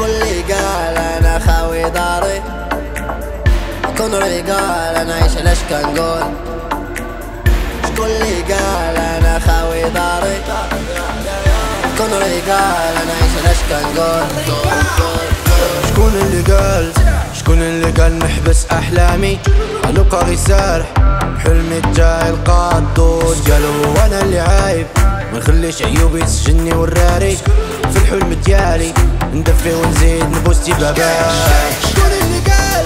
كل قال انا خاوي داري كون رجال انا ايش ليش كنقول كل قال انا خاوي داري كون رجال انا ايش ليش كنقول شكون اللي قال شكون اللي قال نحبس احلامي قالوا قاري سارح حلمي جاي لقى الضوء قالوا انا اللي عايب ما نخليش عيوبي تسجني وراري في الحلم ديالي ندفي ونزيد نبوستي باباي شكون اللي قال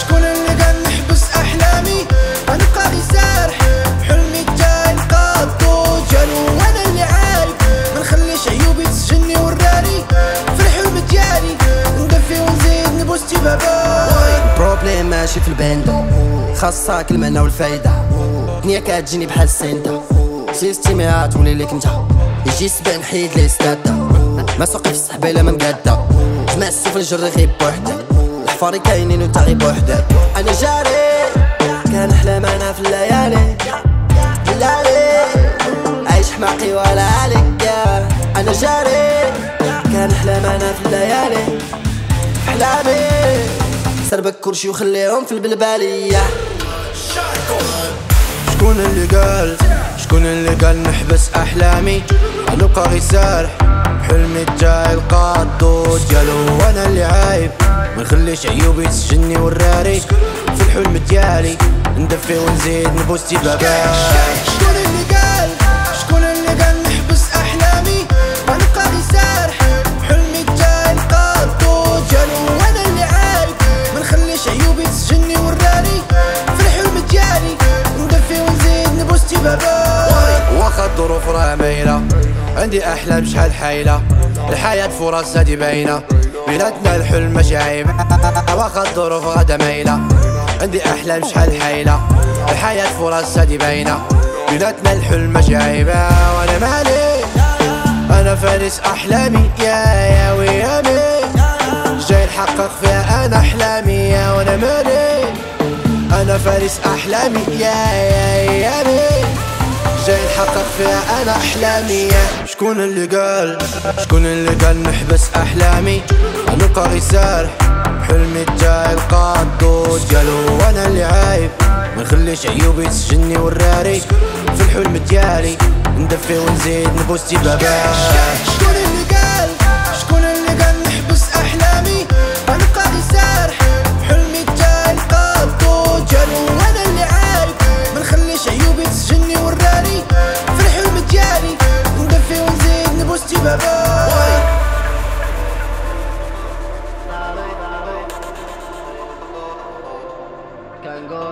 شكون اللي قال نحبس احلامي غنبقى غي سارح بحلمي جاي نلقى الضو جالو وانا اللي عايب ما نخليش عيوبي تسجني وراني في الحلم ديالي ندفي ونزيد نبوستي باباي البروبليم ماشي في الباندا خاصك المعنى والفايده دنيا كتجيني بحال السنده سيستيمي عتولي ليك نتا يجي سبان حيد لي ستاده ما سوقفش صحبي لا ما مقاده جمع السيف الجري غير بوحدك الحفاري كاينين و تاغي بوحدك انا جاري كنحلم انا في الليالي بالليالي عايش حماقي ولا عليك انا جاري كنحلم انا في الليالي احلامي سربك كرشي وخليهم في البلباليه شكون اللي قال شكون اللي قال نحبس احلامي غنبقى غي سارح حلمي جاي لقى الضوء قالوا وانا اللي عايب ما نخليش عيوبي تسجني وراري في الحلم ديالي ندفي ونزيد نبوستي باباي شكون اللي قال شكون اللي قال نحبس احلامي غنبقى غي سارح حلمي جاي لقى الضوء قالوا وانا اللي عايب ما نخليش عيوبي تسجني وراري في الحلم ديالي ندفي ونزيد نبوستي باباي واخا الظروف راه مايله عندي أحلام شحال حايلة الحياة فرصها دي باينة بيناتنا الحلم ماشي عيب واخا الظروف غدا مايلة عندي أحلام شحال حايلة الحياة فرصها دي باينة بيناتنا الحلم ماشي عيب وأنا مالي أنا فارس أحلامي يا ويامي جاي نحقق فيها أنا أحلامي يا وأنا مالي أنا فارس أحلامي يا ويامي جاي نحقق فيها انا احلامي شكون اللي قال شكون اللي قال نحبس احلامي غنبقى غي سارح حلمي جاي لقى الضو قالوا وانا اللي عايب ما نخليش عيوبي تسجني وراري في الحلم ديالي ندفي ونزيد نبوستي باباي شكون اللي قال شكون اللي قال نحبس احلامي غنبقى غي سارح حلمي جاي لقى الضو قالوا وانا اللي عايب ما نخليش عيوبي تسجني وراري في الحلم ديالي ندفي ونزيد نبوستي باباي.